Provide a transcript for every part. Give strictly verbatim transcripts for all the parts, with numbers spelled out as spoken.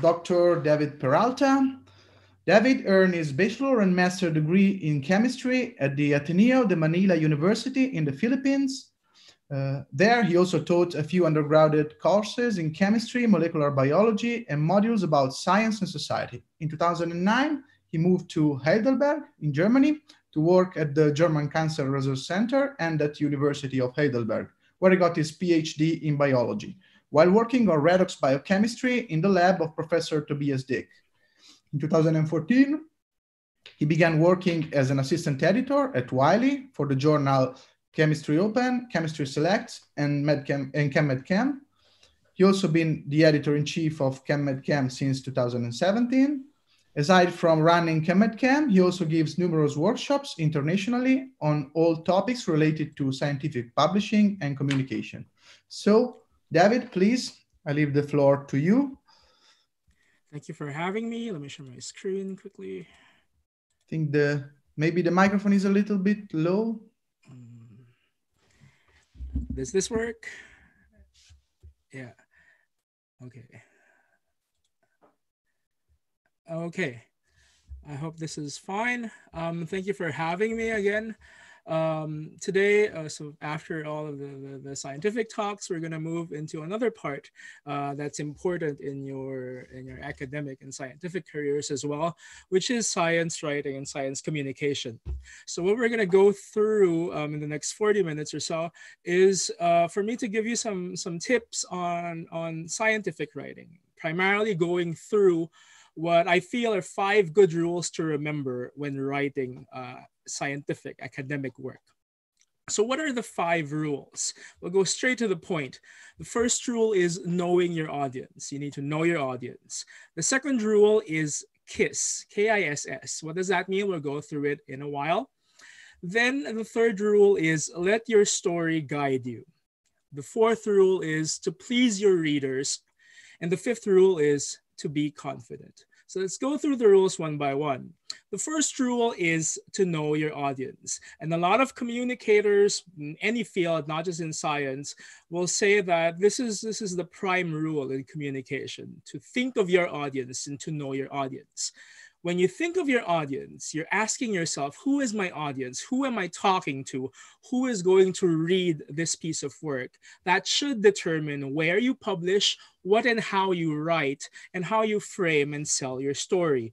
Doctor David Peralta. David earned his bachelor and master degree in chemistry at the Ateneo de Manila University in the Philippines. Uh, there, he also taught a few undergraduate courses in chemistry, molecular biology, and modules about science and society. In two thousand nine, he moved to Heidelberg in Germany to work at the German Cancer Research Center and at University of Heidelberg, where he got his PhD in biology, while working on redox biochemistry in the lab of Professor Tobias Dick. In two thousand fourteen, he began working as an assistant editor at Wiley for the journal Chemistry Open, Chemistry Select, and MedChem, and ChemMedChem. He also been the editor-in-chief of ChemMedChem since two thousand seventeen. Aside from running ChemMedChem, he also gives numerous workshops internationally on all topics related to scientific publishing and communication. So, David, please, I leave the floor to you. Thank you for having me. Let me share my screen quickly. I think the maybe the microphone is a little bit low. Does this work? Yeah. Okay. Okay. I hope this is fine. Um, thank you for having me again um, today. Uh, so after all of the, the, the scientific talks, we're going to move into another part uh, that's important in your in your academic and scientific careers as well, which is science writing and science communication. So what we're going to go through um, in the next forty minutes or so is uh, for me to give you some some tips on on scientific writing, primarily going through what I feel are five good rules to remember when writing uh, scientific academic work. So what are the five rules? We'll go straight to the point. The first rule is knowing your audience. You need to know your audience. The second rule is KISS, K I S S. What does that mean? We'll go through it in a while. Then the third rule is let your story guide you. The fourth rule is to please your readers. And the fifth rule is to be confident. So let's go through the rules one by one. The first rule is to know your audience. And a lot of communicators in any field, not just in science, will say that this is, this is the prime rule in communication, to think of your audience and to know your audience. When you think of your audience, you're asking yourself, who is my audience? Who am I talking to? Who is going to read this piece of work? That should determine where you publish, what and how you write, and how you frame and sell your story.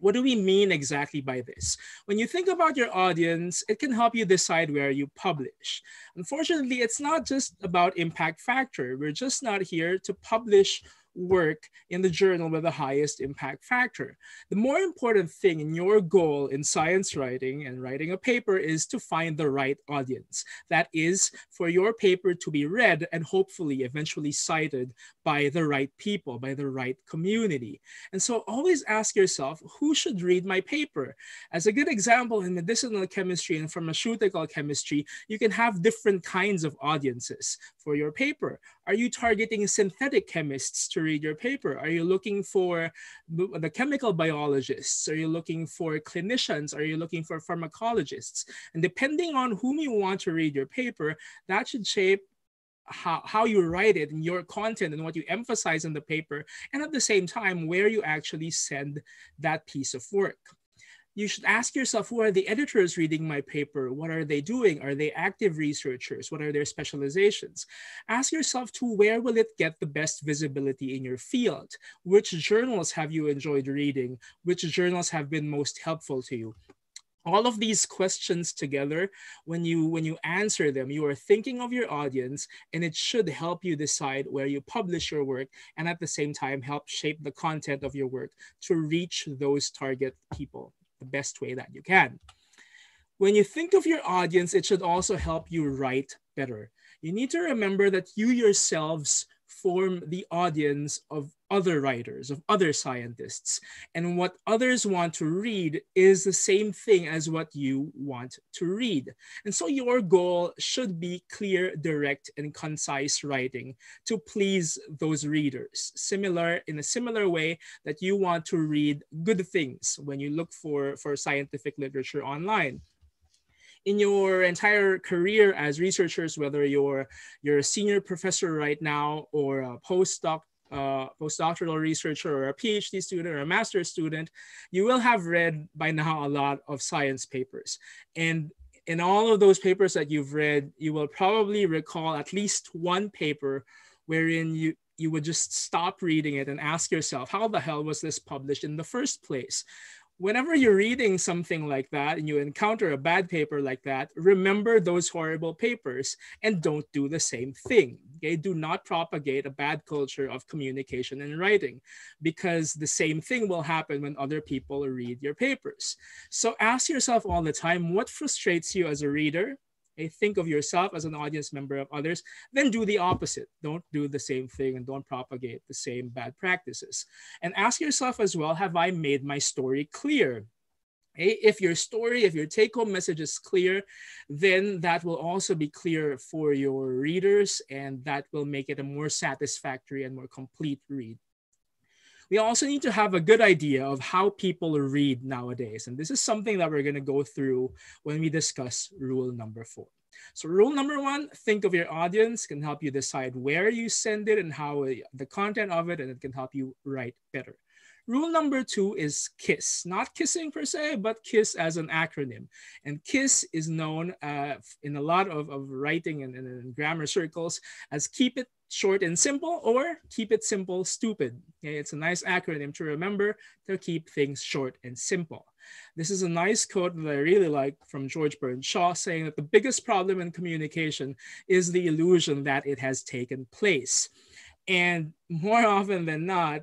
What do we mean exactly by this? When you think about your audience, it can help you decide where you publish. Unfortunately, it's not just about impact factor. We're just not here to publish work in the journal with the highest impact factor. The more important thing in your goal in science writing and writing a paper is to find the right audience. That is for your paper to be read and hopefully eventually cited by the right people, by the right community. And so always ask yourself, who should read my paper? As a good example, in medicinal chemistry and pharmaceutical chemistry, you can have different kinds of audiences for your paper. Are you targeting synthetic chemists to read your paper? Are you looking for the chemical biologists? Are you looking for clinicians? Are you looking for pharmacologists? And depending on whom you want to read your paper, that should shape how, how you write it and your content and what you emphasize in the paper, and at the same time, where you actually send that piece of work. You should ask yourself, who are the editors reading my paper? What are they doing? Are they active researchers? What are their specializations? Ask yourself to where will it get the best visibility in your field? Which journals have you enjoyed reading? Which journals have been most helpful to you? All of these questions together, when you, when you answer them, you are thinking of your audience, and it should help you decide where you publish your work, and at the same time, help shape the content of your work to reach those target people the best way that you can. When you think of your audience, it should also help you write better. You need to remember that you yourselves form the audience of other writers, of other scientists, and what others want to read is the same thing as what you want to read. And so your goal should be clear, direct, and concise writing to please those readers, similar in a similar way that you want to read good things when you look for, for scientific literature online. In your entire career as researchers, whether you're, you're a senior professor right now or a postdoc uh, postdoctoral researcher or a PhD student or a master's student, you will have read by now a lot of science papers. And in all of those papers that you've read, you will probably recall at least one paper wherein you, you would just stop reading it and ask yourself, how the hell was this published in the first place? Whenever you're reading something like that and you encounter a bad paper like that, remember those horrible papers and don't do the same thing. Okay? Do not propagate a bad culture of communication and writing, because the same thing will happen when other people read your papers. So ask yourself all the time, what frustrates you as a reader? Okay? Think of yourself as an audience member of others, then do the opposite. Don't do the same thing and don't propagate the same bad practices. And ask yourself as well, have I made my story clear? Okay? If your story, if your take-home message is clear, then that will also be clear for your readers, and that will make it a more satisfactory and more complete read. We also need to have a good idea of how people read nowadays. And this is something that we're going to go through when we discuss rule number four. So rule number one, think of your audience, can help you decide where you send it and how the content of it, and it can help you write better. Rule number two is KISS, not kissing per se, but KISS as an acronym. And KISS is known uh, in a lot of, of writing and, and, and grammar circles as keep it short and simple, or keep it simple, stupid. Okay, it's a nice acronym to remember to keep things short and simple. This is a nice quote that I really like from George Bernard Shaw, saying that the biggest problem in communication is the illusion that it has taken place. And more often than not,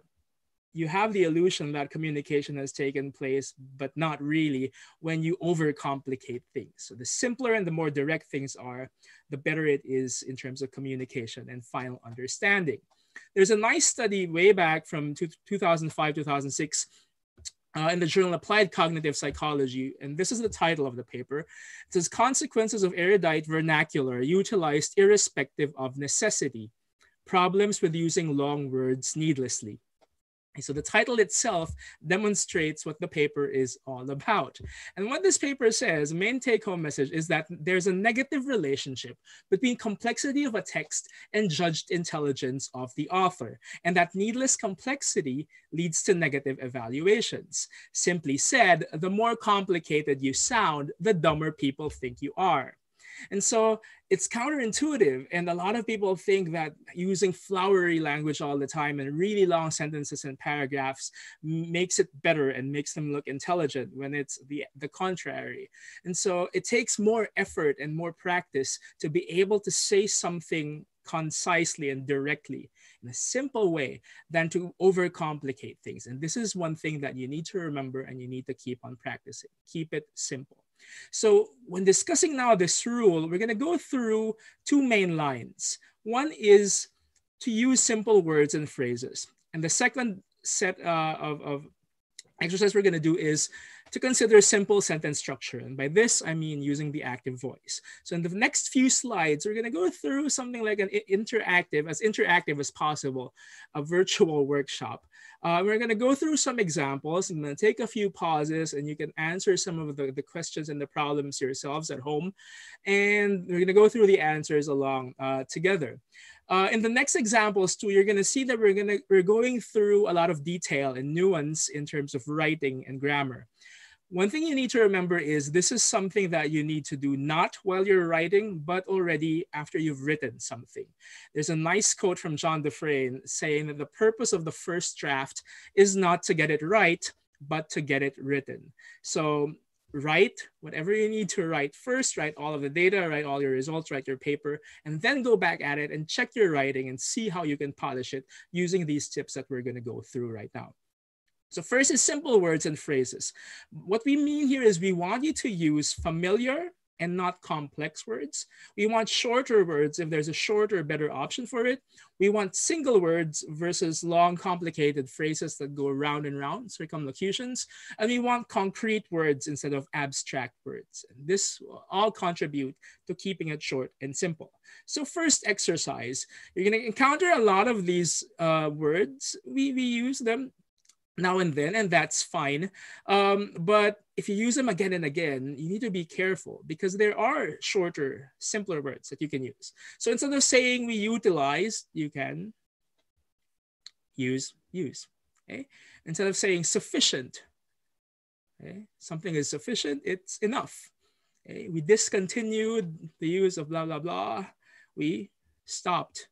you have the illusion that communication has taken place, but not really, when you overcomplicate things. So the simpler and the more direct things are, the better it is in terms of communication and final understanding. There's a nice study way back from two thousand five, two thousand six, Uh, in the journal Applied Cognitive Psychology, and this is the title of the paper. It says, "Consequences of erudite vernacular utilized irrespective of necessity. Problems with using long words needlessly." So the title itself demonstrates what the paper is all about. And what this paper says, main take-home message, is that there's a negative relationship between complexity of a text and judged intelligence of the author, and that needless complexity leads to negative evaluations. Simply said, the more complicated you sound, the dumber people think you are. And so it's counterintuitive, and a lot of people think that using flowery language all the time and really long sentences and paragraphs makes it better and makes them look intelligent, when it's the, the contrary. And so it takes more effort and more practice to be able to say something concisely and directly in a simple way than to overcomplicate things. And this is one thing that you need to remember, and you need to keep on practicing. Keep it simple. So when discussing now this rule, we're going to go through two main lines. One is to use simple words and phrases. And the second set uh, of, of exercise we're going to do is to consider simple sentence structure. And by this, I mean using the active voice. So in the next few slides, we're going to go through something like an interactive, as interactive as possible, a virtual workshop. Uh, we're going to go through some examples. I'm going to take a few pauses, and you can answer some of the, the questions and the problems yourselves at home. And we're going to go through the answers along uh, together. Uh, in the next examples too, you're going to see that we're, gonna, we're going through a lot of detail and nuance in terms of writing and grammar. One thing you need to remember is this is something that you need to do not while you're writing, but already after you've written something. There's a nice quote from John Dufresne saying that the purpose of the first draft is not to get it right, but to get it written. So write whatever you need to write first, write all of the data, write all your results, write your paper, and then go back at it and check your writing and see how you can polish it using these tips that we're going to go through right now. So first is simple words and phrases. What we mean here is we want you to use familiar and not complex words. We want shorter words if there's a shorter, better option for it. We want single words versus long, complicated phrases that go round and round, circumlocutions. And we want concrete words instead of abstract words. And this will all contribute to keeping it short and simple. So first exercise, you're gonna encounter a lot of these uh, words. We, we use them now and then, and that's fine. Um, but if you use them again and again, you need to be careful, because there are shorter, simpler words that you can use. So instead of saying we utilize, you can use, use. Okay? Instead of saying sufficient, okay? Something is sufficient, it's enough. Okay? We discontinued the use of blah, blah, blah. We stopped.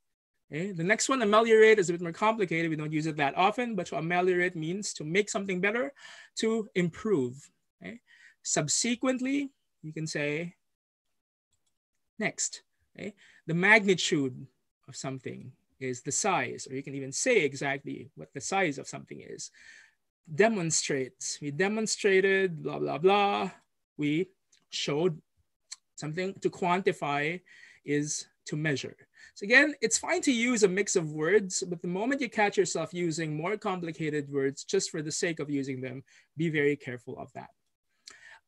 Okay? The next one, ameliorate, is a bit more complicated. We don't use it that often, but to ameliorate means to make something better, to improve. Okay? Subsequently, you can say next. Okay? The magnitude of something is the size, or you can even say exactly what the size of something is. Demonstrates, we demonstrated, blah, blah, blah. We showed something. To quantify is to measure. So again, it's fine to use a mix of words, but the moment you catch yourself using more complicated words just for the sake of using them, be very careful of that.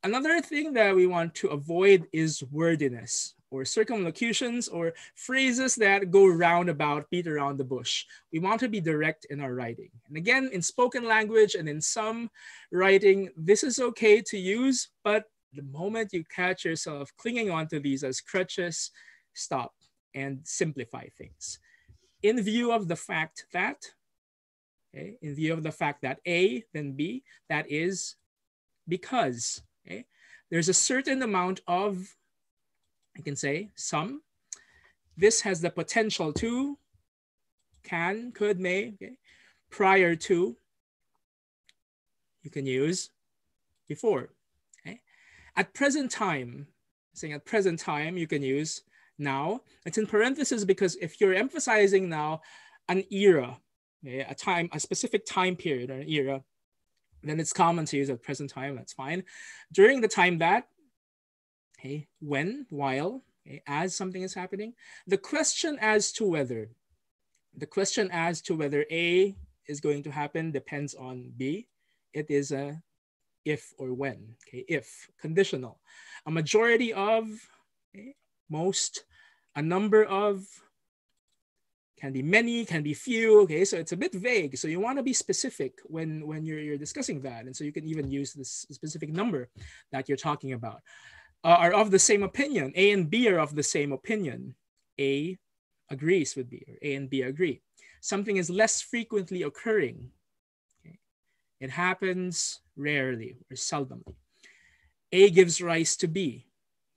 Another thing that we want to avoid is wordiness, or circumlocutions, or phrases that go roundabout, beat around the bush. We want to be direct in our writing. And again, in spoken language and in some writing, this is okay to use, but the moment you catch yourself clinging onto these as crutches, stop and simplify things. In view of the fact that, okay, in view of the fact that A, then B, that is, because, okay, there's a certain amount of, you can say some, this has the potential to, can, could, may, okay, prior to, you can use before. Okay. At present time, saying at present time, you can use now. It's in parentheses because if you're emphasizing now an era, okay, a time, a specific time period or an era, then it's common to use at present time, that's fine. During the time that, okay, when, while, okay, as something is happening. The question as to whether, the question as to whether A is going to happen depends on B. It is a if or when, okay, if, conditional. A majority of, okay, most, a number of, can be many, can be few, okay, so it's a bit vague. So you want to be specific when, when you're, you're discussing that. And so you can even use this specific number that you're talking about. Uh, are of the same opinion. A and B are of the same opinion. A agrees with B, or A and B agree. Something is less frequently occurring. Okay. It happens rarely or seldomly. A gives rise to B.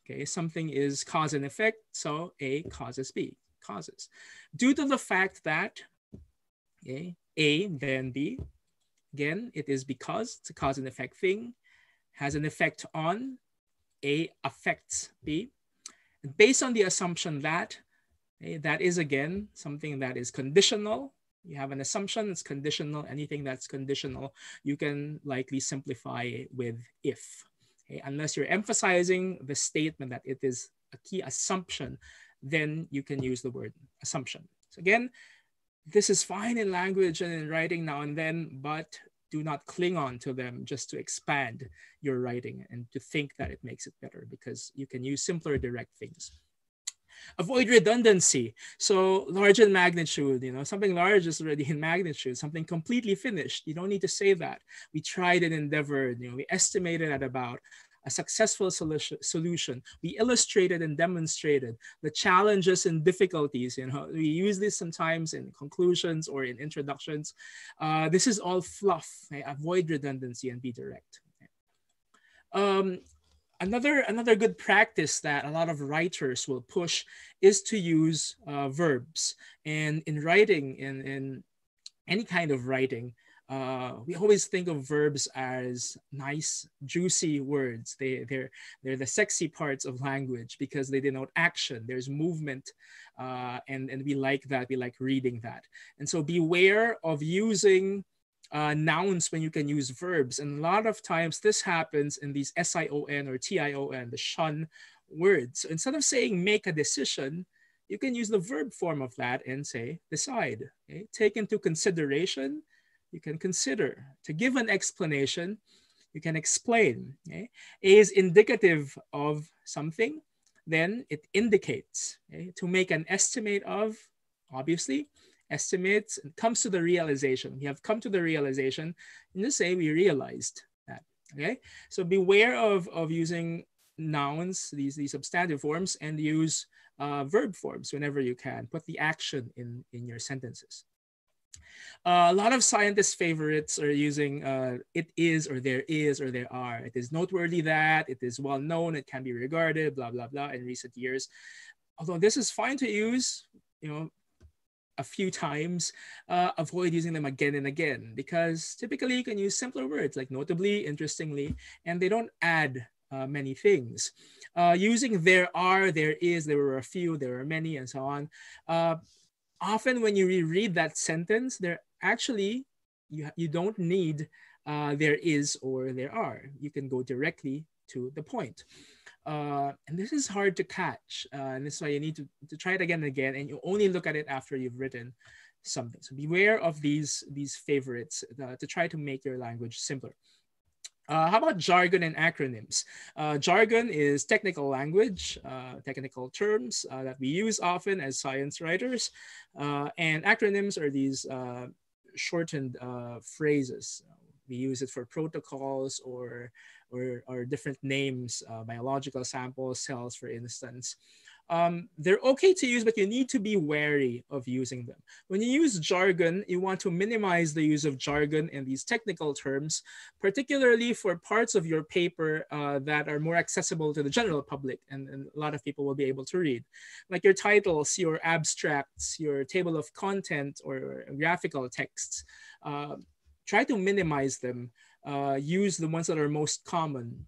Okay, something is cause and effect, so A causes B, causes. Due to the fact that, okay, A then B, again, it is because, it's a cause and effect thing, has an effect on, A affects B. Based on the assumption that, okay, that is again, something that is conditional. You have an assumption, it's conditional. Anything that's conditional, you can likely simplify with if. Okay? Unless you're emphasizing the statement that it is a key assumption, then you can use the word assumption. So again, this is fine in language and in writing now and then, but do not cling on to them just to expand your writing and to think that it makes it better, because you can use simpler, direct things. Avoid redundancy. So large in magnitude, you know, something large is already in magnitude, something completely finished. You don't need to say that. We tried and endeavored, you know, we estimated at about a successful solution. We illustrated and demonstrated the challenges and difficulties. You know, we use this sometimes in conclusions or in introductions. Uh, this is all fluff. Okay? Avoid redundancy and be direct. Okay? Um, another, another good practice that a lot of writers will push is to use uh, verbs. And in writing, in, in any kind of writing, Uh, we always think of verbs as nice, juicy words. They, they're, they're the sexy parts of language because they denote action. There's movement, uh, and, and we like that. We like reading that. And so beware of using uh, nouns when you can use verbs. And a lot of times this happens in these S I O N or T I O N, the shun words. So instead of saying make a decision, you can use the verb form of that and say decide. Okay? Take into consideration. You can consider. To give an explanation, you can explain. Okay? A is indicative of something, then it indicates. Okay? To make an estimate of, obviously, estimates, and comes to the realization. We have come to the realization. In this way, we realized that. Okay? So beware of, of using nouns, these, these substantive forms, and use uh, verb forms whenever you can. Put the action in, in your sentences. Uh, a lot of scientists' favorites are using uh, it is, or there is, or there are. It is noteworthy that, it is well known, it can be regarded, blah, blah, blah, in recent years. Although this is fine to use, you know, a few times, uh, avoid using them again and again, because typically you can use simpler words like notably, interestingly, and they don't add uh, many things. Uh, using there are, there is, there were a few, there are many, and so on. Uh, often when you reread that sentence, there actually, you, you don't need uh, there is or there are. You can go directly to the point. Uh, and this is hard to catch. Uh, and this is why you need to, to try it again and again, and you only look at it after you've written something. So beware of these, these favorites uh, to try to make your language simpler. Uh, how about jargon and acronyms? Uh, jargon is technical language, uh, technical terms uh, that we use often as science writers. Uh, and acronyms are these uh, shortened uh, phrases. We use it for protocols or Or, or different names, uh, biological samples, cells, for instance. Um, they're okay to use, but you need to be wary of using them. When you use jargon, you want to minimize the use of jargon and these technical terms, particularly for parts of your paper uh, that are more accessible to the general public, and, and a lot of people will be able to read. Like your titles, your abstracts, your table of content, or, or graphical texts. Uh, try to minimize them. Uh, use the ones that are most common.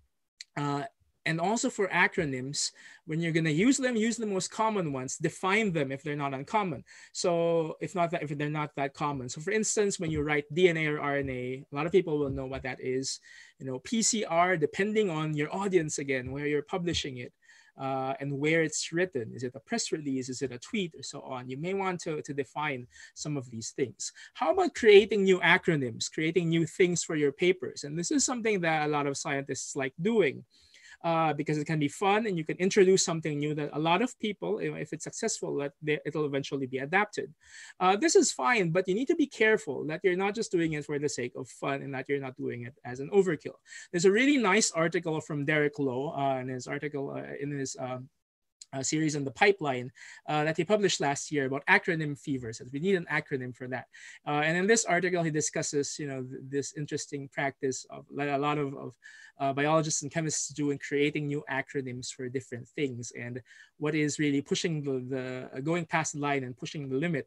Uh, and also for acronyms, when you're going to use them, use the most common ones. Define them if they're not uncommon. So if not that, if they're not that common. So for instance, when you write D N A or R N A, a lot of people will know what that is. You know, P C R, depending on your audience again, where you're publishing it uh, and where it's written. Is it a press release? Is it a tweet? Or so on. You may want to, to define some of these things. How about creating new acronyms, creating new things for your papers? And this is something that a lot of scientists like doing. Uh, because it can be fun, and you can introduce something new that a lot of people, if it's successful, that they, it'll eventually be adapted. Uh, this is fine, but you need to be careful that you're not just doing it for the sake of fun and that you're not doing it as an overkill. There's a really nice article from Derek Lowe uh, in his article uh, in his um, uh, series on the pipeline uh, that he published last year about acronym fever. Says we need an acronym for that. Uh, and in this article, he discusses, you know, th this interesting practice of like, a lot of, of Uh, biologists and chemists do in creating new acronyms for different things, and what is really pushing the, the going past the line and pushing the limit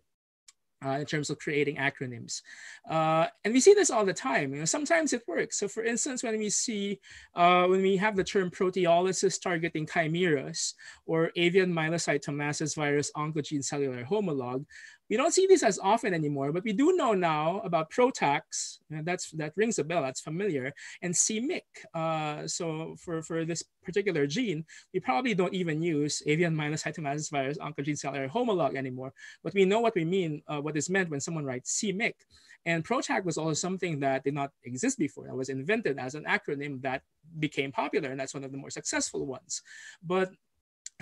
uh, in terms of creating acronyms. Uh, and we see this all the time. You know, sometimes it works. So for instance, when we see, uh, when we have the term proteolysis targeting chimeras or avian myelocytomatosis virus oncogene cellular homolog, we don't see this as often anymore, but we do know now about PROTACs, and that's, that rings a bell, that's familiar, and C M I C. Uh, so for, for this particular gene, we probably don't even use avian myelocytomatosis virus oncogene cellular homolog anymore, but we know what we mean, uh, what is meant when someone writes C M I C. And PROTAC was also something that did not exist before. That was invented as an acronym that became popular, and that's one of the more successful ones. But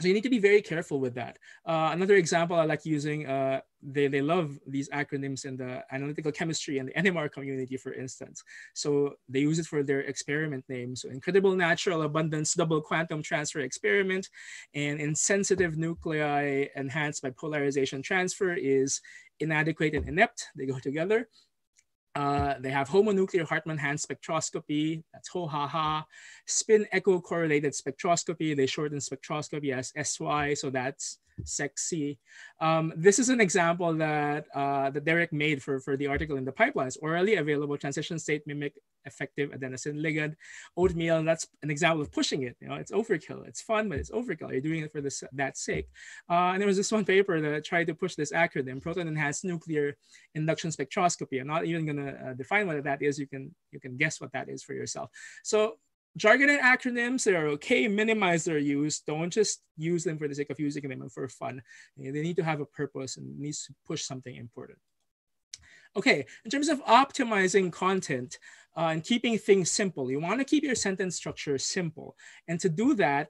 so you need to be very careful with that. Uh, another example I like using, uh, they, they love these acronyms in the analytical chemistry and the N M R community, for instance. So they use it for their experiment names. So incredible natural abundance double quantum transfer experiment, and insensitive nuclei enhanced by polarization transfer is inadequate and inept. They go together. Uh, they have homonuclear Hartmann-Hahn spectroscopy, that's ho-ha-ha. Spin echo correlated spectroscopy, they shorten spectroscopy as S Y, so that's sexy. Um, this is an example that, uh, that Derek made for, for the article in the pipelines. Orally available transition state mimic effective adenosine ligand. Oatmeal, that's an example of pushing it. You know, it's overkill. It's fun, but it's overkill. You're doing it for this, that sake. Uh, and there was this one paper that tried to push this acronym, proton-enhanced nuclear induction spectroscopy. I'm not even going to uh, define what that is. You can, you can guess what that is for yourself. So jargon and acronyms, they are okay. Minimize their use. Don't just use them for the sake of using them and for fun. They need to have a purpose and needs to push something important. Okay, in terms of optimizing content uh, and keeping things simple, you want to keep your sentence structure simple. And to do that,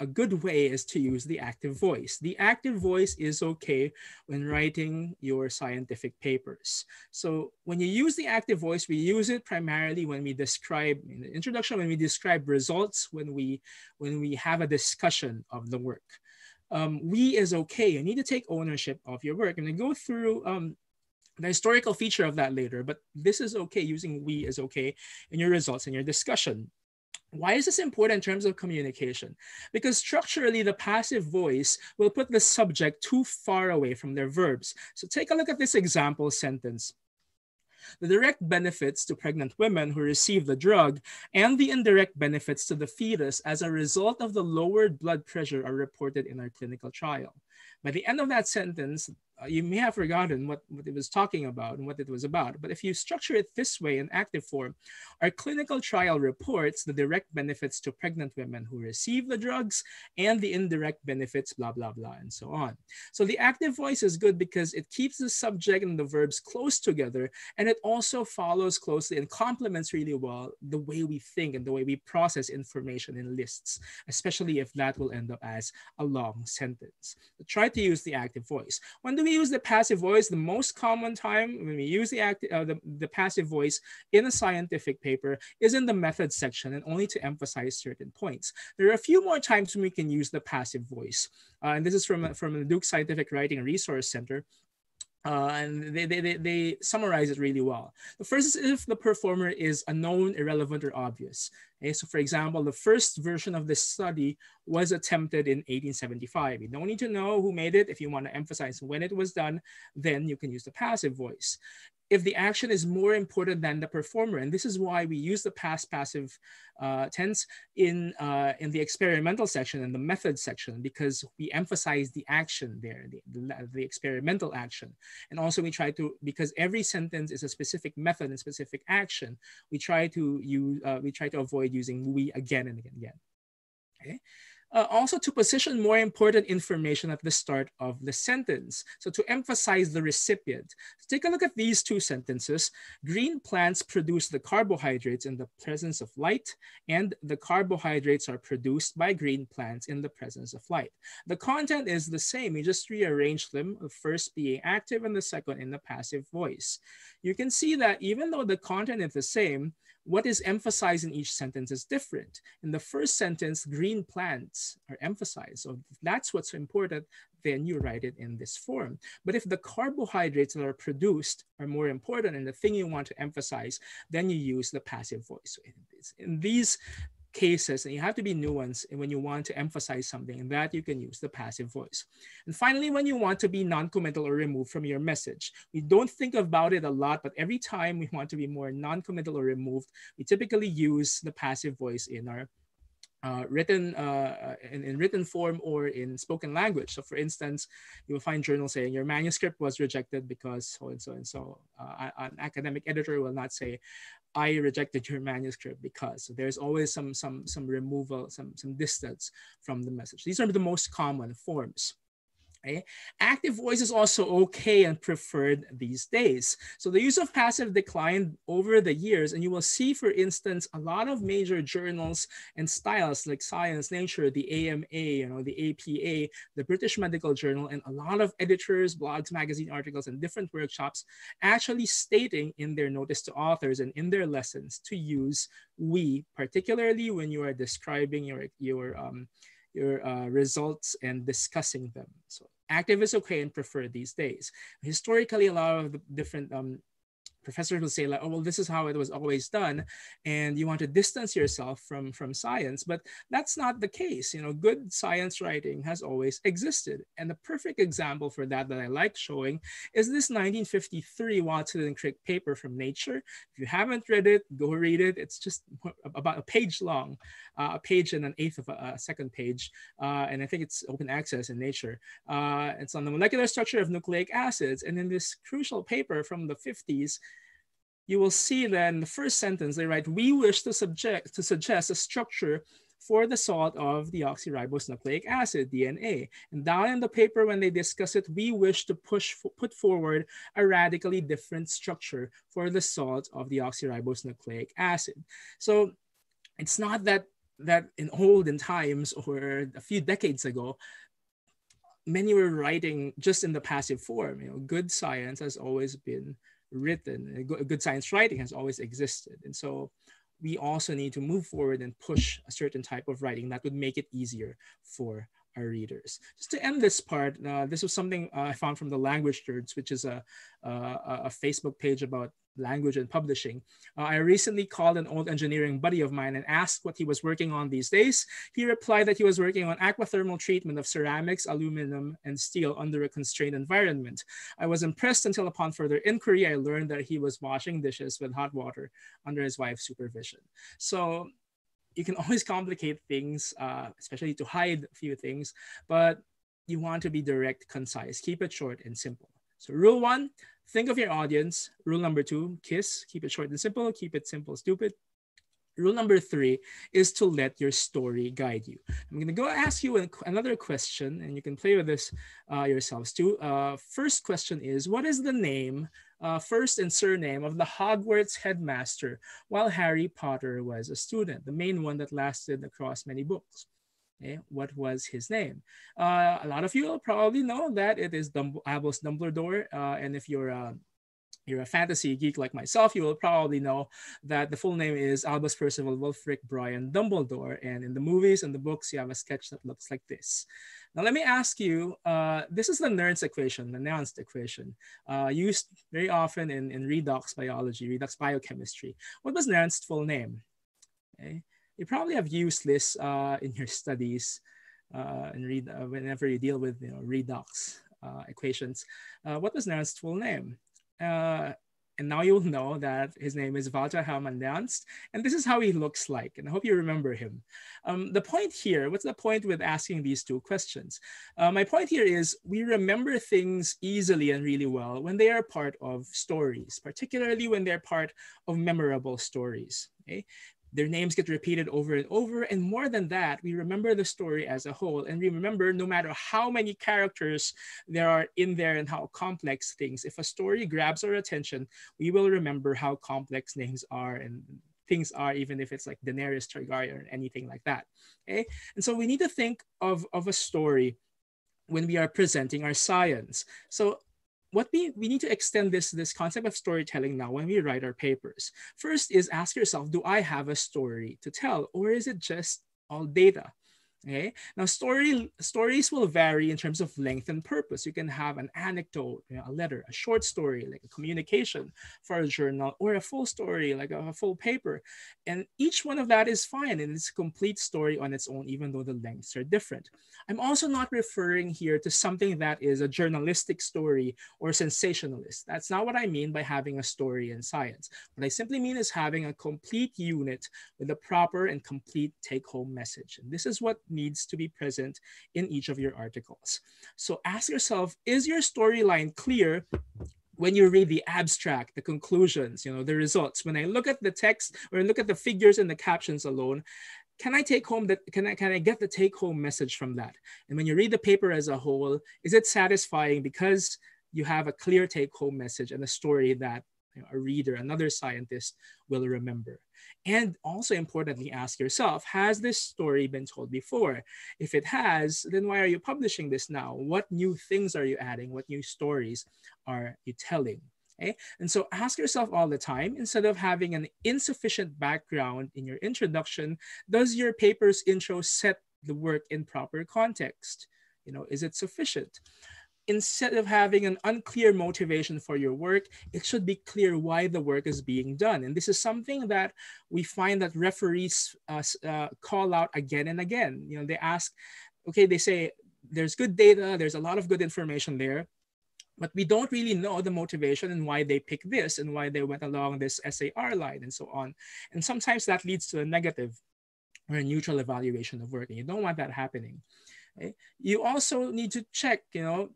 a good way is to use the active voice. The active voice is okay when writing your scientific papers. So when you use the active voice, we use it primarily when we describe, in the introduction, when we describe results, when we, when we have a discussion of the work. Um, we is okay. You need to take ownership of your work. I'm going to go through um, the historical feature of that later, but this is okay. Using we is okay in your results and your discussion. Why is this important in terms of communication? Because structurally, the passive voice will put the subject too far away from their verbs. So take a look at this example sentence. The direct benefits to pregnant women who receive the drug and the indirect benefits to the fetus as a result of the lowered blood pressure are reported in our clinical trial. By the end of that sentence, uh, you may have forgotten what, what it was talking about and what it was about. But if you structure it this way in active form, our clinical trial reports the direct benefits to pregnant women who receive the drugs and the indirect benefits, blah, blah, blah, and so on. So the active voice is good because it keeps the subject and the verbs close together, and it also follows closely and complements really well the way we think and the way we process information in lists, especially if that will end up as a long sentence. Try to use the active voice. When do we use the passive voice? The most common time when we use the, active, uh, the, the passive voice in a scientific paper is in the method section, and only to emphasize certain points. There are a few more times when we can use the passive voice. Uh, and this is from, from the Duke Scientific Writing Resource Center. Uh, and they, they, they, they summarize it really well. The first is if the performer is unknown, irrelevant, or obvious. Okay, so for example, the first version of this study was attempted in eighteen seventy-five. You don't need to know who made it. If you want to emphasize when it was done, then you can use the passive voice. If the action is more important than the performer, and this is why we use the past passive uh, tense in, uh, in the experimental section and the method section, because we emphasize the action there, the, the, the experimental action. And also we try to, because every sentence is a specific method and specific action, we try to, use, uh, we try to avoid using we again and again and again. Okay? Uh, also to position more important information at the start of the sentence. So to emphasize the recipient. So take a look at these two sentences. Green plants produce the carbohydrates in the presence of light, and the carbohydrates are produced by green plants in the presence of light. The content is the same. You just rearrange them, the first being active and the second in the passive voice. You can see that even though the content is the same, what is emphasized in each sentence is different. In the first sentence, green plants are emphasized. So if that's what's important, then you write it in this form. But if the carbohydrates that are produced are more important and the thing you want to emphasize, then you use the passive voice. In these cases, and you have to be nuanced when you want to emphasize something, and that you can use the passive voice. And finally, when you want to be non-committal or removed from your message, we don't think about it a lot, but every time we want to be more non-committal or removed, we typically use the passive voice in our Uh, written uh, in, in written form or in spoken language. So for instance, you will find journals saying your manuscript was rejected because so and so and so. Uh, an academic editor will not say, I rejected your manuscript because. So there's always some, some, some removal, some, some distance from the message. These are the most common forms. Okay. Active voice is also okay and preferred these days. So the use of passive declined over the years, and you will see, for instance, a lot of major journals and styles like Science, Nature, the A M A, you know, the A P A, the British Medical Journal, and a lot of editors, blogs, magazine articles, and different workshops actually stating in their notice to authors and in their lessons to use we, particularly when you are describing your your um, your uh, results and discussing them. So active is okay and preferred these days. Historically, a lot of the different um, professors will say like, oh, well, this is how it was always done. And you want to distance yourself from, from science, but that's not the case. You know, good science writing has always existed. And the perfect example for that that I like showing is this nineteen fifty-three Watson and Crick paper from Nature. If you haven't read it, go read it. It's just about a page long, uh, a page and an eighth of a, a second page. Uh, and I think it's open access in Nature. Uh, it's on the molecular structure of nucleic acids. And in this crucial paper from the fifties, you will see that in the first sentence, they write, we wish to, subject, to suggest a structure for the salt of the deoxyribose nucleic acid, D N A. And down in the paper, when they discuss it, we wish to push put forward a radically different structure for the salt of the deoxyribose nucleic acid. So it's not that, that in olden times or a few decades ago, many were writing just in the passive form. You know, good science has always been written, good science writing has always existed. And so we also need to move forward and push a certain type of writing that would make it easier for our readers. Just to end this part, uh, this was something uh, I found from the Language Nerds, which is a, a, a Facebook page about language and publishing. Uh, I recently called an old engineering buddy of mine and asked what he was working on these days. He replied that he was working on aquathermal treatment of ceramics, aluminum, and steel under a constrained environment. I was impressed until upon further inquiry, I learned that he was washing dishes with hot water under his wife's supervision. So you can always complicate things, uh, especially to hide a few things, but you want to be direct, concise, keep it short and simple. So rule one, think of your audience. Rule number two, KISS, keep it short and simple, keep it simple, stupid. Rule number three is to let your story guide you. I'm gonna go ask you a, another question, and you can play with this uh, yourselves too. Uh, first question is, what is the name, uh, first and surname of the Hogwarts headmaster while Harry Potter was a student? The main one that lasted across many books. Okay, what was his name? Uh, a lot of you will probably know that it is Dumb Albus Dumbledore, uh, and if you're a, you're a fantasy geek like myself, you will probably know that the full name is Albus Percival Wulfric Brian Dumbledore, and in the movies and the books, you have a sketch that looks like this. Now, let me ask you, uh, this is the Nernst equation, the Nernst equation, uh, used very often in, in redox biology, redox biochemistry. What was Nernst's full name? Okay. You probably have used this uh, in your studies uh, and read uh, whenever you deal with you know, redox uh, equations. Uh, what was Nernst's full name? Uh, and now you'll know that his name is Walter Hermann Nernst, and this is how he looks like, and I hope you remember him. Um, the point here, what's the point with asking these two questions? Uh, my point here is we remember things easily and really well when they are part of stories, particularly when they're part of memorable stories. Okay? Their names get repeated over and over. And more than that, we remember the story as a whole. And we remember no matter how many characters there are in there and how complex things, if a story grabs our attention, we will remember how complex names are and things are, even if it's like Daenerys Targaryen or anything like that, okay? And so we need to think of, of a story when we are presenting our science. So What we, we need to extend this, this concept of storytelling now when we write our papers. First is ask yourself, do I have a story to tell, or is it just all data? Okay. Now, story, stories will vary in terms of length and purpose. You can have an anecdote, you know, a letter, a short story, like a communication for a journal, or a full story, like a, a full paper. And each one of that is fine, and it's a complete story on its own, even though the lengths are different. I'm also not referring here to something that is a journalistic story or sensationalist. That's not what I mean by having a story in science. What I simply mean is having a complete unit with a proper and complete take-home message. And this is what needs to be present in each of your articles. So ask yourself, is your storyline clear when you read the abstract, the conclusions, you know, the results? When I look at the text or look at the figures and the captions alone, can I take home that, can I, can I get the take home message from that? And when you read the paper as a whole, is it satisfying because you have a clear take home message and a story that you know, a reader, another scientist will remember? And also importantly, ask yourself, has this story been told before? If it has, then why are you publishing this now? What new things are you adding? What new stories are you telling? Okay? And so ask yourself all the time, instead of having an insufficient background in your introduction, does your paper's intro set the work in proper context? You know, is it sufficient? Instead of having an unclear motivation for your work, it should be clear why the work is being done. And this is something that we find that referees uh, uh, call out again and again. You know, they ask, okay, they say, there's good data, there's a lot of good information there, but we don't really know the motivation and why they picked this and why they went along this S A R line and so on. And sometimes that leads to a negative or a neutral evaluation of work, and you don't want that happening. Okay? You also need to check, you know,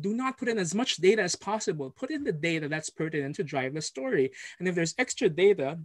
do not put in as much data as possible. Put in the data that's pertinent to drive the story. And if there's extra data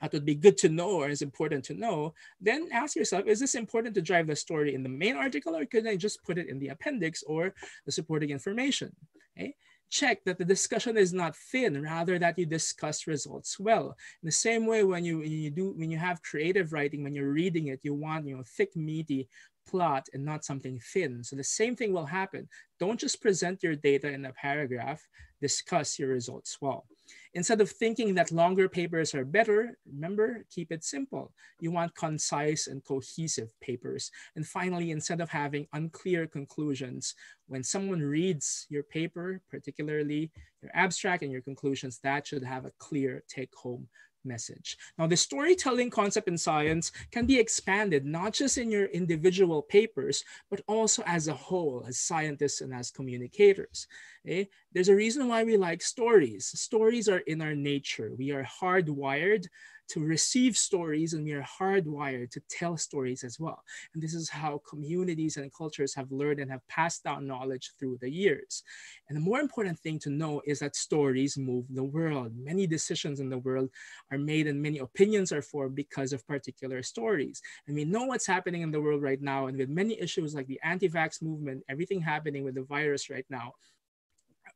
that would be good to know or is important to know, then ask yourself, is this important to drive the story in the main article, or could I just put it in the appendix or the supporting information? Okay? Check that the discussion is not thin, rather that you discuss results well. In the same way, when you, when you, do, when you have creative writing, when you're reading it, you want you know, thick, meaty plot and not something thin. So the same thing will happen. Don't just present your data in a paragraph, discuss your results well. Instead of thinking that longer papers are better, remember, keep it simple. You want concise and cohesive papers. And finally, instead of having unclear conclusions, when someone reads your paper, particularly your abstract and your conclusions, that should have a clear take-home message. Now, the storytelling concept in science can be expanded not just in your individual papers, but also as a whole, as scientists and as communicators. Okay? There's a reason why we like stories. Stories are in our nature. We are hardwired to receive stories, and we are hardwired to tell stories as well. And this is how communities and cultures have learned and have passed down knowledge through the years. And the more important thing to know is that stories move the world. Many decisions in the world are made and many opinions are formed because of particular stories. And we know what's happening in the world right now. And with many issues like the anti-vax movement, everything happening with the virus right now,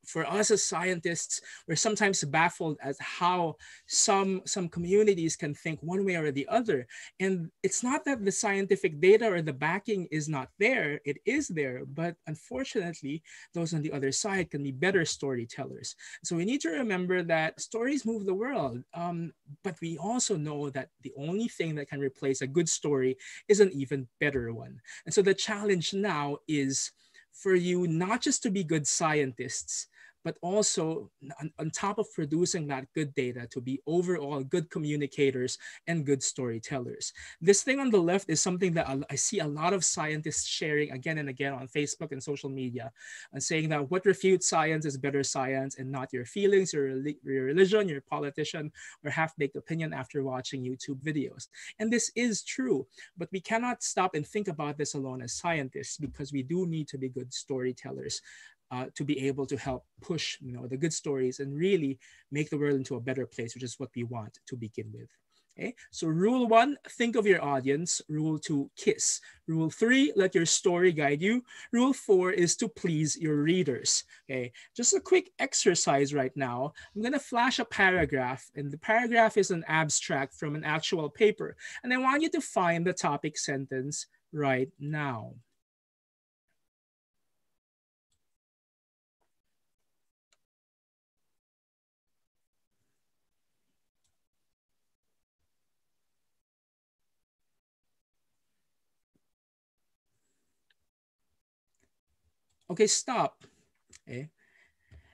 for us as scientists, we're sometimes baffled as how some, some communities can think one way or the other. And it's not that the scientific data or the backing is not there, it is there, but unfortunately, those on the other side can be better storytellers. So we need to remember that stories move the world, um, but we also know that the only thing that can replace a good story is an even better one. And so the challenge now is for you not just to be good scientists, but also on, on top of producing that good data, to be overall good communicators and good storytellers. This thing on the left is something that I see a lot of scientists sharing again and again on Facebook and social media, and saying that what refutes science is better science, and not your feelings, your, your religion, your politician, or half-baked opinion after watching YouTube videos. And this is true, but we cannot stop and think about this alone as scientists, because we do need to be good storytellers. Uh, to be able to help push, you know, the good stories and really make the world into a better place, which is what we want to begin with. Okay? So rule one, think of your audience. Rule two, kiss. Rule three, let your story guide you. Rule four is to please your readers. Okay, just a quick exercise right now. I'm gonna flash a paragraph, and the paragraph is an abstract from an actual paper. And I want you to find the topic sentence right now. Okay, stop. Okay.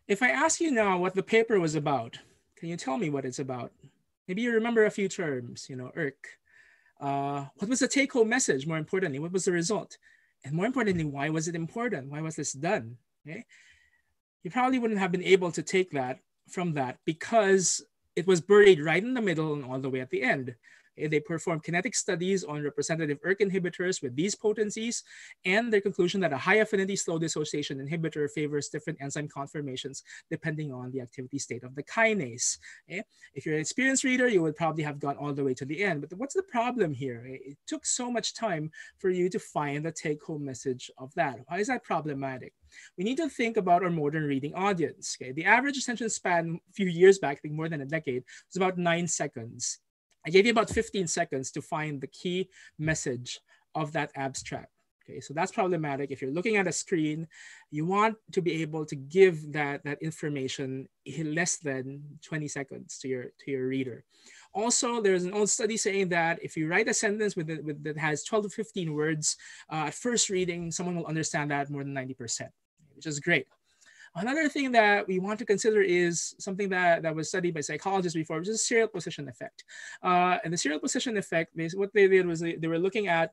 If I ask you now what the paper was about, can you tell me what it's about? Maybe you remember a few terms, you know, E R K. Uh, what was the take-home message, more importantly? What was the result? And more importantly, why was it important? Why was this done? Okay. You probably wouldn't have been able to take that from that because it was buried right in the middle and all the way at the end. They performed kinetic studies on representative E R K inhibitors with these potencies, and their conclusion that a high affinity slow dissociation inhibitor favors different enzyme conformations depending on the activity state of the kinase. Okay? If you're an experienced reader, you would probably have gone all the way to the end, but what's the problem here? It took so much time for you to find the take-home message of that. Why is that problematic? We need to think about our modern reading audience. Okay? The average attention span a few years back, I think more than a decade, was about nine seconds. I gave you about fifteen seconds to find the key message of that abstract. Okay, so that's problematic. If you're looking at a screen, you want to be able to give that, that information in less than twenty seconds to your, to your reader. Also, there's an old study saying that if you write a sentence with, with, that has twelve to fifteen words, uh, at first reading, someone will understand that more than ninety percent, which is great. Another thing that we want to consider is something that, that was studied by psychologists before, which is serial position effect. Uh, and the serial position effect, they, what they did was they, they were looking at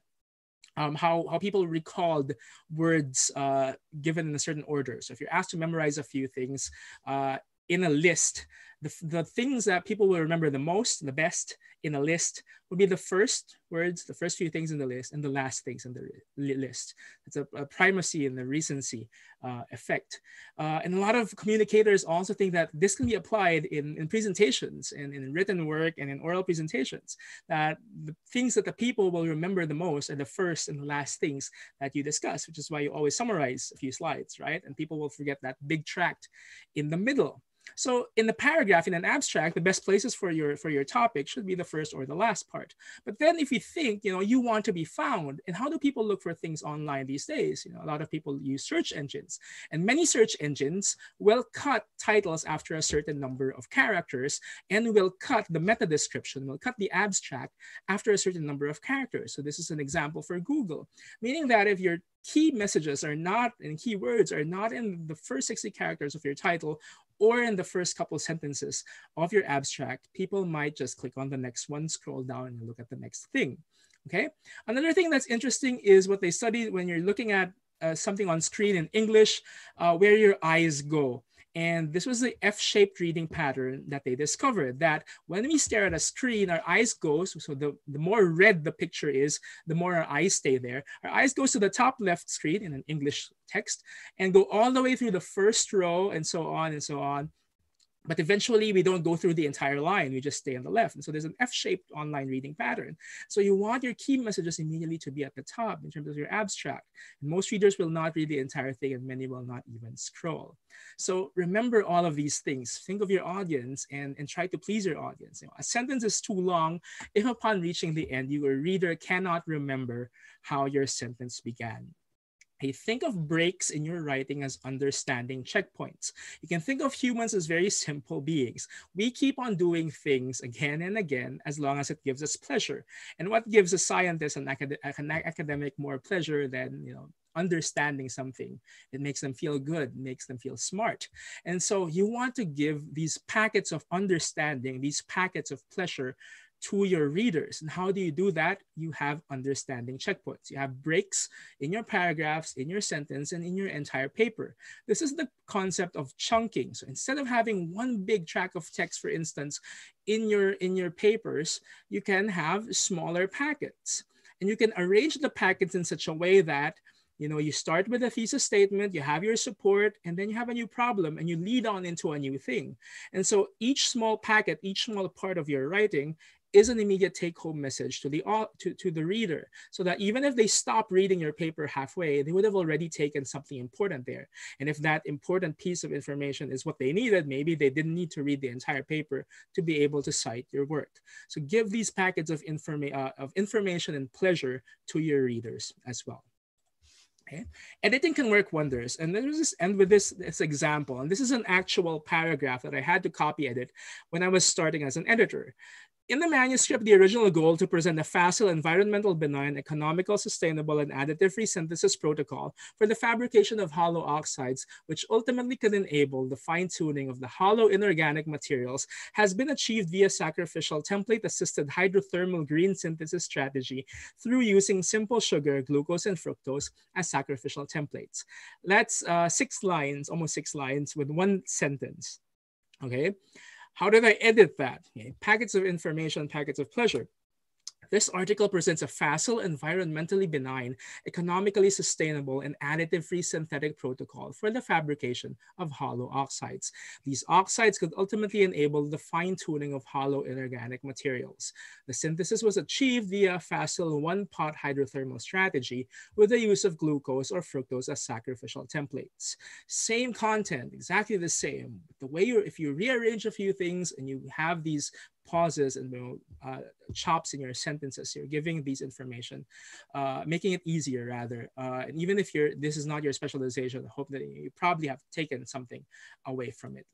um, how, how people recalled words uh, given in a certain order. So if you're asked to memorize a few things uh, in a list, the, the things that people will remember the most, the best in a list would be the first words, the first few things in the list, and the last things in the list. It's a, a primacy and the recency uh, effect. Uh, and a lot of communicators also think that this can be applied in, in presentations and in written work and in oral presentations, that the things that the people will remember the most are the first and the last things that you discuss, which is why you always summarize a few slides, right? And people will forget that big tract in the middle. So in the paragraph, in an abstract, the best places for your, for your topic should be the first or the last part. But then if you think, you know, you want to be found, and how do people look for things online these days? You know, a lot of people use search engines, and many search engines will cut titles after a certain number of characters, and will cut the meta description, will cut the abstract after a certain number of characters. So this is an example for Google, meaning that if your key messages are not, and keywords are not in the first sixty characters of your title, or in the first couple sentences of your abstract, people might just click on the next one, scroll down, and look at the next thing, okay? Another thing that's interesting is what they studied when you're looking at uh, something on screen in English, uh, where your eyes go. And this was the F-shaped reading pattern that they discovered, that when we stare at a screen, our eyes go, so the, the more red the picture is, the more our eyes stay there. Our eyes go to the top left screen in an English text and go all the way through the first row and so on and so on. But eventually we don't go through the entire line, we just stay on the left. And so there's an F-shaped online reading pattern. So you want your key messages immediately to be at the top in terms of your abstract. And most readers will not read the entire thing, and many will not even scroll. So remember all of these things. Think of your audience and, and try to please your audience. You know, a sentence is too long if upon reaching the end, your reader cannot remember how your sentence began. Hey, think of breaks in your writing as understanding checkpoints. You can think of humans as very simple beings. We keep on doing things again and again as long as it gives us pleasure. And what gives a scientist and acad an academic more pleasure than, you know, understanding something? It makes them feel good, makes them feel smart. And so you want to give these packets of understanding, these packets of pleasure to your readers. And how do you do that? You have understanding checkpoints. You have breaks in your paragraphs, in your sentence, and in your entire paper. This is the concept of chunking. So instead of having one big tract of text, for instance, in your, in your papers, you can have smaller packets. And you can arrange the packets in such a way that, you know, you start with a thesis statement, you have your support, and then you have a new problem, and you lead on into a new thing. And so each small packet, each small part of your writing is an immediate take-home message to the, to, to the reader, so that even if they stop reading your paper halfway, they would have already taken something important there. And if that important piece of information is what they needed, maybe they didn't need to read the entire paper to be able to cite your work. So give these packets of, informa uh, of information and pleasure to your readers as well. Okay. Editing can work wonders. And let me just end with this, this example. And this is an actual paragraph that I had to copy edit when I was starting as an editor. In the manuscript, the original goal to present a facile, environmental, benign, economical, sustainable, and additive-free synthesis protocol for the fabrication of hollow oxides, which ultimately could enable the fine-tuning of the hollow inorganic materials, has been achieved via sacrificial template-assisted hydrothermal green synthesis strategy through using simple sugar, glucose, and fructose as sacrificial templates. That's uh, six lines, almost six lines, with one sentence, okay? How did I edit that? Okay. Packets of information, packets of pleasure. This article presents a facile, environmentally benign, economically sustainable, and additive-free synthetic protocol for the fabrication of hollow oxides. These oxides could ultimately enable the fine-tuning of hollow inorganic materials. The synthesis was achieved via facile one-pot hydrothermal strategy with the use of glucose or fructose as sacrificial templates. Same content, exactly the same. The way you, if you rearrange a few things and you have these pauses and uh, chops in your sentences, you're giving these information, uh, making it easier rather. Uh, and even if you're, this is not your specialization, I hope that you probably have taken something away from it.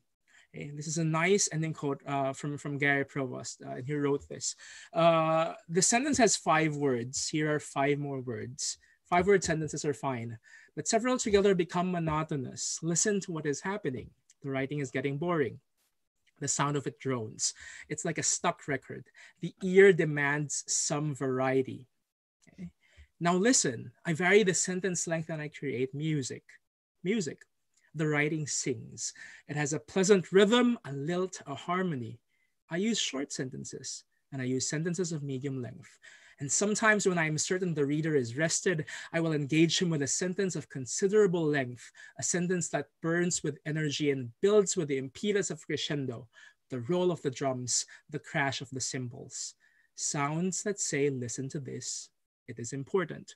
And this is a nice ending quote uh, from, from Gary Provost, uh, and he wrote this. Uh, the sentence has five words. Here are five more words. Five word sentences are fine, but several together become monotonous. Listen to what is happening. The writing is getting boring. The sound of it drones. It's like a stuck record. The ear demands some variety. Okay. Now listen, I vary the sentence length and I create music. Music. The writing sings. It has a pleasant rhythm, a lilt, a harmony. I use short sentences and I use sentences of medium length. And sometimes when I am certain the reader is rested, I will engage him with a sentence of considerable length, a sentence that burns with energy and builds with the impetus of crescendo, the roll of the drums, the crash of the cymbals. Sounds that say, listen to this, it is important.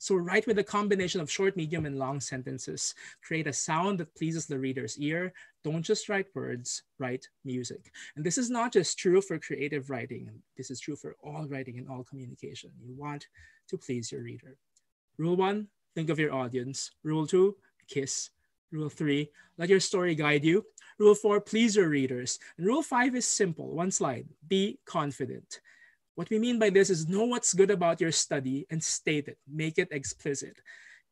So write with a combination of short, medium, and long sentences. Create a sound that pleases the reader's ear. Don't just write words, write music. And this is not just true for creative writing. This is true for all writing and all communication. You want to please your reader. Rule one, think of your audience. Rule two, kiss. Rule three, let your story guide you. Rule four, please your readers. And rule five is simple, one slide, be confident. What we mean by this is know what's good about your study and state it, make it explicit.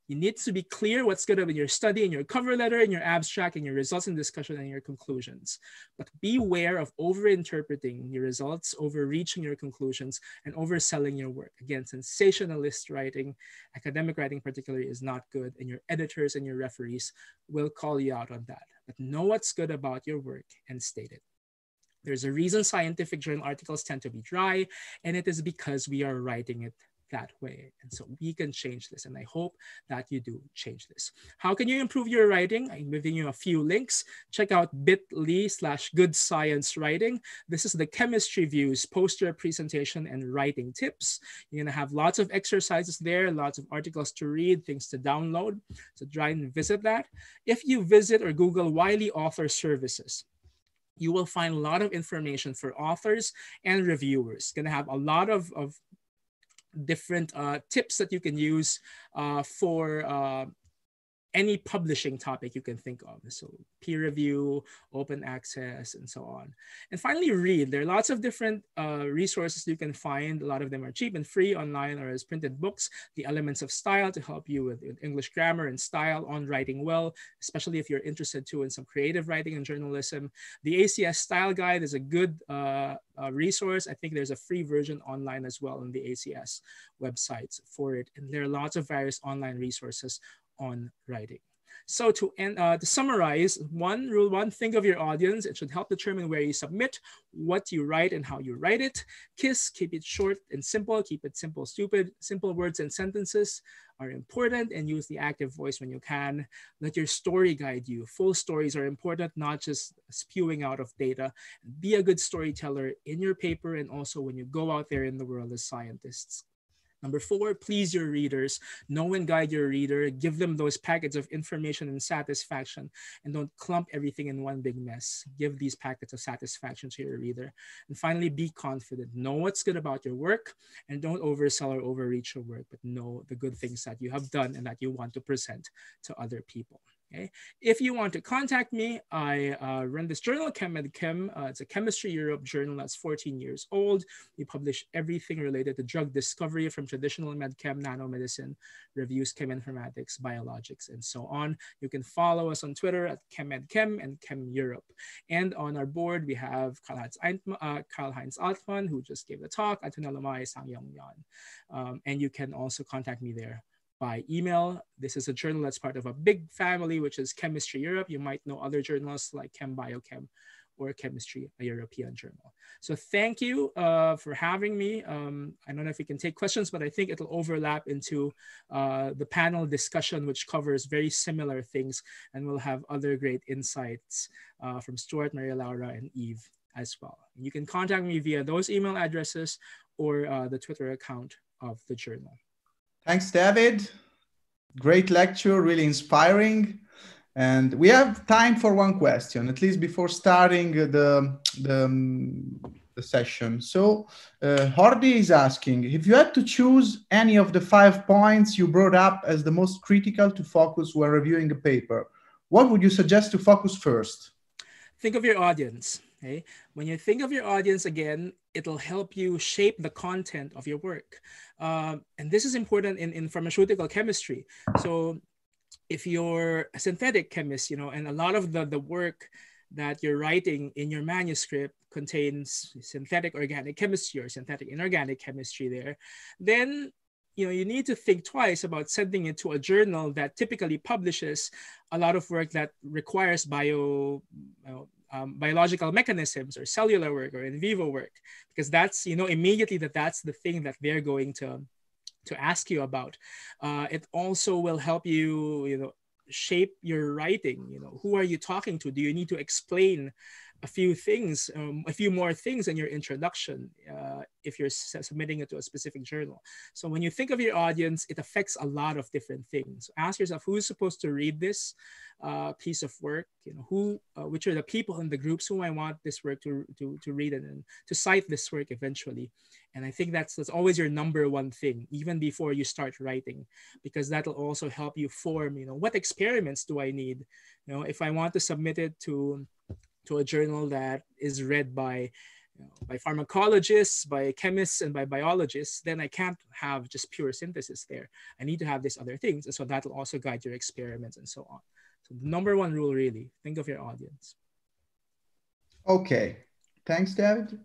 You need to be clear what's good about your study in your cover letter, in your abstract, in your results and discussion, and your conclusions. But beware of overinterpreting your results, overreaching your conclusions, and overselling your work. Again, sensationalist writing, academic writing particularly, is not good, and your editors and your referees will call you out on that. But know what's good about your work and state it. There's a reason scientific journal articles tend to be dry, and it is because we are writing it that way. And so we can change this. And I hope that you do change this. How can you improve your writing? I'm giving you a few links. Check out bit.ly slash good science writing. This is the chemistry views, poster presentation and writing tips. You're going to have lots of exercises there, lots of articles to read, things to download. So try and visit that. If you visit or Google Wiley Author Services, you will find a lot of information for authors and reviewers. Going to have a lot of, of different uh, tips that you can use uh, for uh, any publishing topic you can think of. So peer review, open access, and so on. And finally, read. There are lots of different uh, resources you can find. A lot of them are cheap and free online or as printed books. The Elements of Style to help you with, with English grammar and style on writing well, especially if you're interested too in some creative writing and journalism. The A C S Style Guide is a good uh, uh, resource. I think there's a free version online as well on the A C S websites for it. And there are lots of various online resources on writing. So to end, uh, to summarize, one, rule one, think of your audience. It should help determine where you submit, what you write, and how you write it. Kiss, keep it short and simple. Keep it simple, stupid. Simple words and sentences are important, and use the active voice when you can. Let your story guide you. Full stories are important, not just spewing out of data. Be a good storyteller in your paper and also when you go out there in the world as scientists. Number four, please your readers. Know and guide your reader. Give them those packets of information and satisfaction, and don't clump everything in one big mess. Give these packets of satisfaction to your reader. And finally, be confident. Know what's good about your work, and don't oversell or overreach your work, but know the good things that you have done and that you want to present to other people. Okay. If you want to contact me, I uh, run this journal, ChemMedChem. Uh, it's a Chemistry Europe journal that's fourteen years old. We publish everything related to drug discovery, from traditional medchem, nanomedicine, reviews, cheminformatics, biologics, and so on. You can follow us on Twitter at ChemMedChem and ChemEurope. And on our board, we have Karl-Heinz Altmann, who just gave the talk, Ateneo de Manila University. Um, and you can also contact me there by email. This is a journal that's part of a big family, which is Chemistry Europe. You might know other journals like ChemBioChem or Chemistry, a European journal. So thank you uh, for having me. Um, I don't know if we can take questions, but I think it'll overlap into uh, the panel discussion, which covers very similar things. And we'll have other great insights uh, from Stuart, Maria Laura, and Eve as well. You can contact me via those email addresses or uh, the Twitter account of the journal. Thanks, David. Great lecture, really inspiring. And we have time for one question, at least before starting the, the, the session. So uh, Hordi is asking, if you had to choose any of the five points you brought up as the most critical to focus when reviewing a paper, what would you suggest to focus first? Think of your audience. Okay? When you think of your audience, again, it'll help you shape the content of your work. Uh, and this is important in, in pharmaceutical chemistry. So if you're a synthetic chemist, you know, and a lot of the, the work that you're writing in your manuscript contains synthetic organic chemistry or synthetic inorganic chemistry there, then you know, you need to think twice about sending it to a journal that typically publishes a lot of work that requires bio, you know, Um, biological mechanisms or cellular work or in vivo work, because that's, you know, immediately that that's the thing that they're going to, to ask you about. Uh, it also will help you, you know, shape your writing. You know, who are you talking to? Do you need to explain a few things, um, a few more things in your introduction uh, if you're submitting it to a specific journal. So when you think of your audience, it affects a lot of different things. Ask yourself, who's supposed to read this uh, piece of work? You know, who, uh, which are the people in the groups who I want this work to, to, to read and to cite this work eventually. And I think that's, that's always your number one thing, even before you start writing, because that'll also help you form, you know, what experiments do I need? You know, if I want to submit it to, to a journal that is read by, you know, by pharmacologists, by chemists, and by biologists, then I can't have just pure synthesis there. I need to have these other things. And so that'll also guide your experiments and so on. So the number one rule, really, think of your audience. Okay, thanks, David.